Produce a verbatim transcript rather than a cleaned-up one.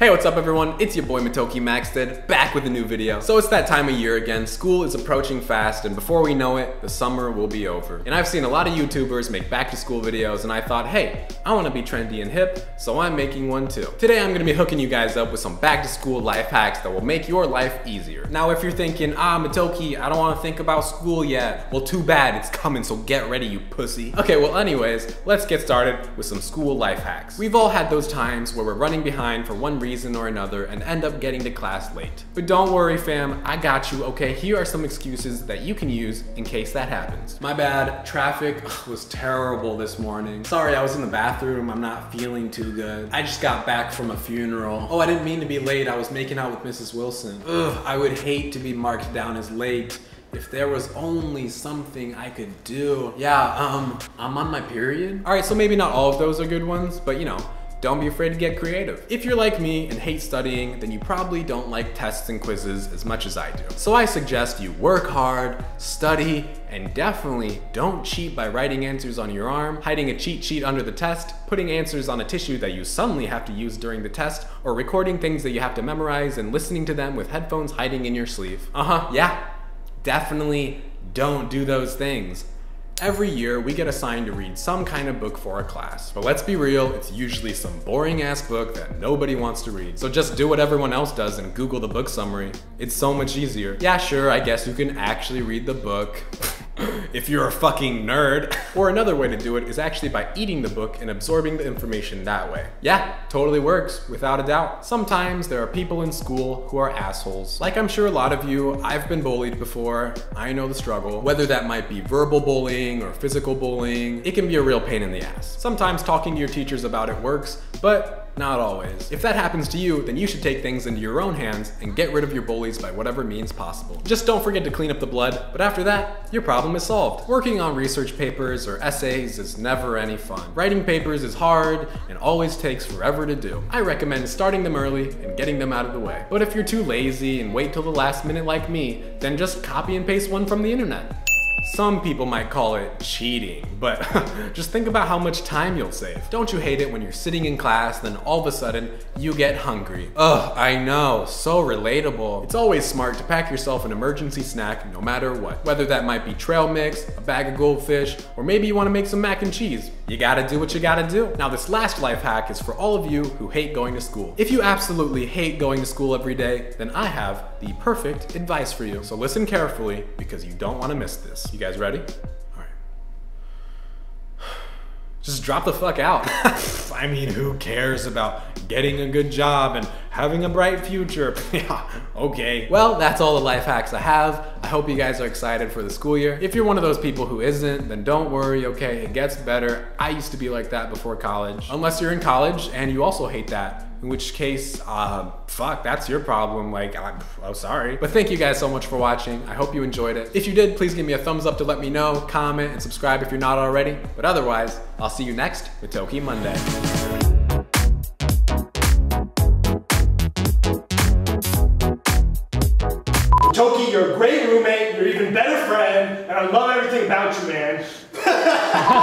Hey, what's up everyone? It's your boy Motoki Maxted, back with a new video. So it's that time of year again, school is approaching fast, and before we know it, the summer will be over. And I've seen a lot of YouTubers make back to school videos, and I thought, hey, I wanna be trendy and hip, so I'm making one too. Today I'm gonna be hooking you guys up with some back to school life hacks that will make your life easier. Now if you're thinking, ah Motoki, I don't wanna think about school yet. Well too bad, it's coming, so get ready you pussy. Okay, well anyways, let's get started with some school life hacks. We've all had those times where we're running behind for one reason reason or another and end up getting to class late. But don't worry fam, I got you, okay? Here are some excuses that you can use in case that happens. My bad, traffic ugh, was terrible this morning. Sorry, I was in the bathroom, I'm not feeling too good. I just got back from a funeral. Oh, I didn't mean to be late, I was making out with Missus Wilson. Ugh, I would hate to be marked down as late. If there was only something I could do. Yeah, um, I'm on my period. All right, so maybe not all of those are good ones, but you know, don't be afraid to get creative. If you're like me and hate studying, then you probably don't like tests and quizzes as much as I do. So I suggest you work hard, study, and definitely don't cheat by writing answers on your arm, hiding a cheat sheet under the test, putting answers on a tissue that you suddenly have to use during the test, or recording things that you have to memorize and listening to them with headphones hiding in your sleeve. Uh-huh, yeah, definitely don't do those things. Every year, we get assigned to read some kind of book for a class. But let's be real, it's usually some boring ass book that nobody wants to read. So just do what everyone else does and Google the book summary. It's so much easier. Yeah, sure, I guess you can actually read the book. If you're a fucking nerd. Or another way to do it is actually by eating the book and absorbing the information that way. Yeah, totally works, without a doubt. Sometimes there are people in school who are assholes. Like I'm sure a lot of you, I've been bullied before, I know the struggle. Whether that might be verbal bullying or physical bullying, it can be a real pain in the ass. Sometimes talking to your teachers about it works, but not always. If that happens to you, then you should take things into your own hands and get rid of your bullies by whatever means possible. Just don't forget to clean up the blood, but after that, your problem is solved. Working on research papers or essays is never any fun. Writing papers is hard and always takes forever to do. I recommend starting them early and getting them out of the way. But if you're too lazy and wait till the last minute like me, then just copy and paste one from the internet. Some people might call it cheating, but just think about how much time you'll save. Don't you hate it when you're sitting in class, then all of a sudden, you get hungry? Ugh, I know, so relatable. It's always smart to pack yourself an emergency snack no matter what. Whether that might be trail mix, a bag of goldfish, or maybe you wanna make some mac and cheese. You gotta do what you gotta do. Now this last life hack is for all of you who hate going to school. If you absolutely hate going to school every day, then I have the perfect advice for you. So listen carefully because you don't wanna miss this. You guys ready? All right. Just drop the fuck out. I mean, who cares about getting a good job and having a bright future? Yeah, okay. Well, that's all the life hacks I have. I hope you guys are excited for the school year. If you're one of those people who isn't, then don't worry, okay? It gets better. I used to be like that before college. Unless you're in college and you also hate that. In which case, uh, fuck, that's your problem. Like, I'm, I'm sorry. But thank you guys so much for watching. I hope you enjoyed it. If you did, please give me a thumbs up to let me know, comment, and subscribe if you're not already. But otherwise, I'll see you next with Motoki Monday. Motoki, you're a great roommate, you're an even better friend, and I love everything about you, man.